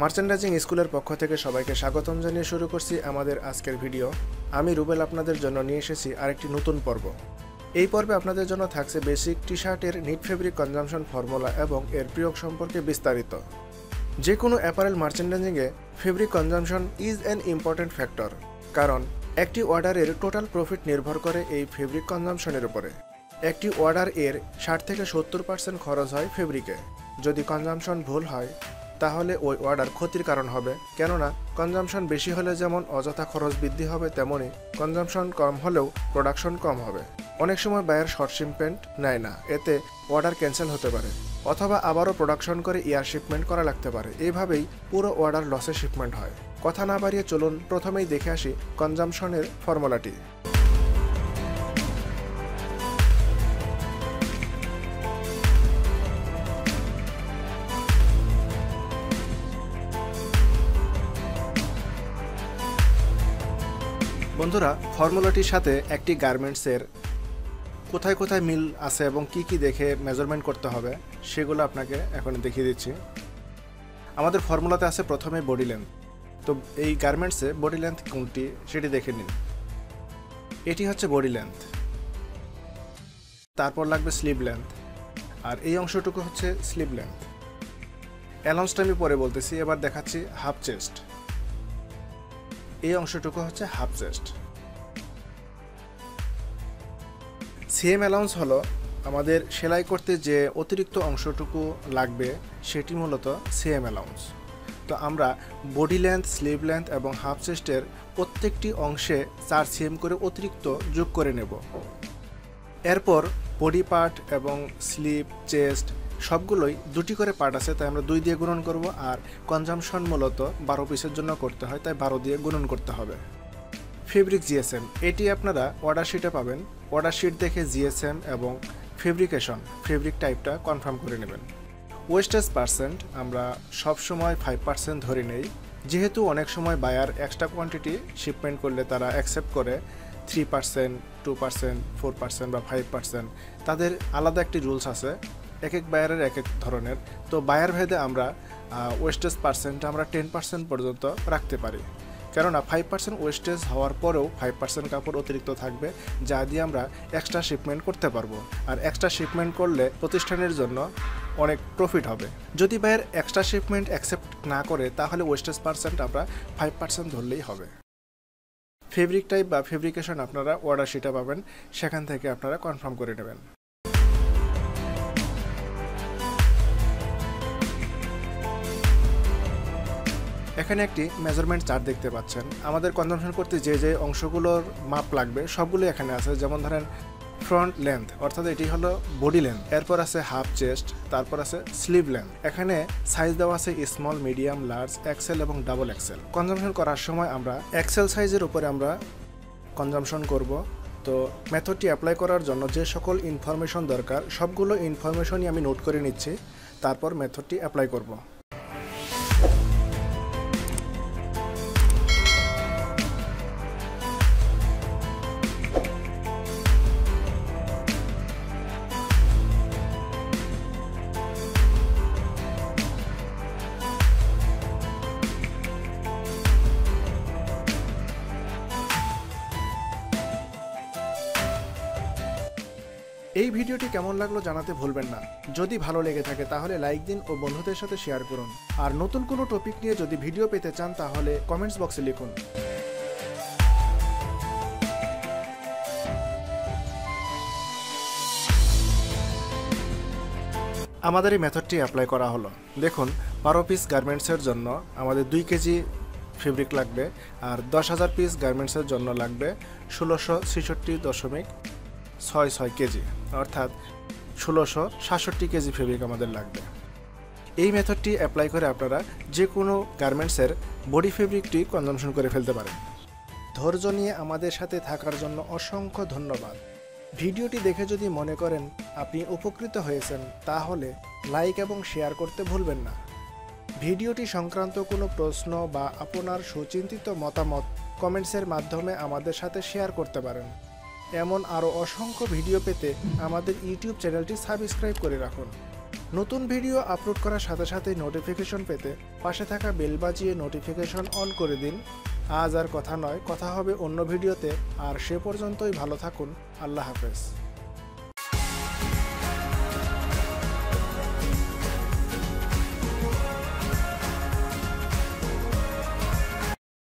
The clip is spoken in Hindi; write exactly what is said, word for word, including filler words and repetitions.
मार्चेंडाइजिंग स्कूलर पक्ष थेके सबाइके स्वागतम जानिये शुरू करछि आमादेर आजकेर भिडियो। आमी रुबेल आपनादेर जन्य निये एसेछि आरेकटी नतून पर्व। एई पर्वे आपनादेर जन्य थाकछे बेसिक टी शार्टेर निट फेब्रिक कनजामशन फर्मुला एबं एर प्रयोग सम्पर्के विस्तारित। जेकोनो एपारेल मार्चेंडाइजिंगे fabric consumption is an important factor, कारण एकटी अर्डारेर टोटाल प्रफिट निर्भर करे एई फेब्रिक कनजामशनेर उपरे। एकटी अर्डार एर साठ थेके सत्तर पार्सेंट खरच हय फेब्रिके। जदि कनजामशन भुल हय ताहले ओई अर्डार क्षतिर कारण हबे, केनना कनजामशन बेशी हले जेमन अजथा खरच बृद्धि हबे, तेमोनी कनजामशन कम हलेও प्रोडक्शन कम हबे। अनेक समय बायर शर्ट शिपमेंट नेय ना, एते अर्डार कैंसेल होते पारे अथवा आबारो प्रोडक्शन करे एयार शिपमेंट करा लागते पारे। एइभाबेई पुरो अर्डार लसे शिपमेंट हय। कथा ना बाड़िये चलुन प्रथमेई देखे आसि कनजामशनेर फर्मुलाटी। बंधुरा फर्मुलाटिर साथे एकटी गार्मेंट्सर कोथाय कोथाय मिल आछे एबं की की देखे मेजारमेंट करते हबे सेगुलो आपनाके एखन देखिए दिच्छि। आमादेर फर्मुलाते आछे प्रथमे बडी लेंथ, तो एई गार्मेंट्से बडी लेंथ कोनटी सेटी देखे निन। एटी हच्छे बडी लेंथ, तारपर लागबे स्लीव लेंथ और एई अंशटुकु हच्छे स्लीव लेंथ। अलाउन्सटा आमि परे बोलतेछि, एबार देखाच्छि हाफ चेस्ट। এই অংশটুকু হচ্ছে হাফ চেস্ট। সেম অ্যালাউন্স হলো আমাদের সেলাই করতে যে অতিরিক্ত অংশটুকু লাগবে সেটি মূলত সেম অ্যালাউন্স। তো আমরা বডি লেন্থ, স্লিভ লেন্থ এবং হাফ চেস্টের প্রত্যেকটি অংশে চার সেম করে অতিরিক্ত যোগ করে নেব। এরপর বডি পার্ট এবং স্লিভ, চেস্ট সবগুলোই দুটি করে পার্ট আছে, তাই আমরা দুই দিয়ে গুণন করব। আর কনজামশন মূলত বারো পিসের জন্য করতে হয়, তাই বারো দিয়ে গুণন করতে হবে। ফেব্রিক জিএসএম, এটি আপনারা অর্ডার শিটে পাবেন। অর্ডার শিট দেখে জিএসএম এবং ফেব্রিকেশন, ফেব্রিক টাইপটা কনফার্ম করে নেবেন। ওয়েস্টেজ পার্সেন্ট আমরা সবসময় ফাইভ পার্সেন্ট ধরে নেই, যেহেতু অনেক সময় বায়ার এক্সট্রা কোয়ান্টিটি শিপমেন্ট করলে তারা অ্যাকসেপ্ট করে three percent, two percent, four percent বা ফাইভ পার্সেন্ট। তাদের আলাদা একটি রুলস আছে एक एक बायर एक एक धरनेर। तो बायर भेदे वेस्टेज पार्सेंट टेन पार्सेंट पर्यन्त रखते पारी, कारण फाइव पार्सेंट वेस्टेज हवार परेও फाइव पार्सेंट कपड़ अतिरिक्त थाकबे जा दिये आमरा एक्सट्रा शिपमेंट करते पारबो। और एक्सट्रा शिपमेंट करले प्रतिष्ठानेर जन्य अनेक प्रफिट हबे। जदि बायर एक्सट्रा शिपमेंट एक्सेप्ट ना करे ताहले वेस्टेज पार्सेंट आमरा फाइव पार्सेंट धरलेई हबे। फेब्रिक टाइप बा फेब्रिकेशन आपनारा अर्डार शीटे पाबेन, सेखान थेके आपनारा कनफार्म करे नेबेन। एखाने एकटी मेजारमेंट चार्ट देखते पाच्छेन। आमादेर कनजामशन करते जे जे अंशगुलोर माप लागबे सबगुलो एखाने आछे। जेमन धरेन फ्रंट लेंथ अर्थात एटी हलो बडी लेंथ, एरपर आछे हाफ चेस्ट, तारपर आछे स्लीव लेंथ। एखाने साइज देवा आछे स्मल, मीडियम, लार्ज, एक्सेल एबं डबल एक्सेल। कनजामशन करार समय आमरा एक्सेल साइजेर उपरे आमरा कनजामशन करब। तो मेथडटी अ্যাপ্লাই करार जन्य जे सकल इनफरमेशन दरकार सबगुलो इनफरमेशनই आमि নোট करे নিচ্ছি, তারপর মেথডটি অ্যাপ্লাই করব। এই ভিডিওটি কেমন লাগলো জানাতে ভুলবেন না। যদি ভালো লেগে থাকে তাহলে লাইক দিন ও বন্ধুদের সাথে শেয়ার করুন। আর নতুন কোনো টপিক নিয়ে যদি ভিডিও পেতে চান তাহলে কমেন্টস বক্সে লিখুন। আমাদের এই মেথডটি অ্যাপ্লাই করা হলো। দেখুন বারো পিস গার্মেন্টসের জন্য আমাদের দুই কেজি ফেব্রিক লাগবে আর দশ হাজার পিস গার্মেন্টসের জন্য লাগবে ষোলোশো ছেষট্টি দশমিক ছয় ছয় কেজি অর্থাৎ ষোলোশো সাতষট্টি কেজি ফেব্রিক আমাদের লাগবে। এই মেথডটি অ্যাপ্লাই করে আপনারা যে কোনো গার্মেন্টসের বডি ফেব্রিকটি কনজামশন করে ফেলতে পারেন। ধৈর্য নিয়ে আমাদের সাথে থাকার জন্য অসংখ্য ধন্যবাদ। ভিডিওটি দেখে যদি মনে করেন আপনি উপকৃত হয়েছেন তাহলে লাইক এবং শেয়ার করতে ভুলবেন না। ভিডিওটি সংক্রান্ত কোনো প্রশ্ন বা আপনার সুচিন্তিত মতামত কমেন্টসের মাধ্যমে আমাদের সাথে শেয়ার করতে পারেন। এমন আরও অসংখ্য ভিডিও পেতে আমাদের ইউটিউব চ্যানেলটি সাবস্ক্রাইব করে রাখুন। नतून भिडियो आपलोड करार साथे साथे नोटिफिकेशन पेते पाशे थाका बेल बाजिए नोटिफिकेशन अन करे दिन। आज आर कथा नय, कथा होबे अन्य भिडियोते। आर से पर्यन्तই भालो थाकुन। आल्लाह हाफेज।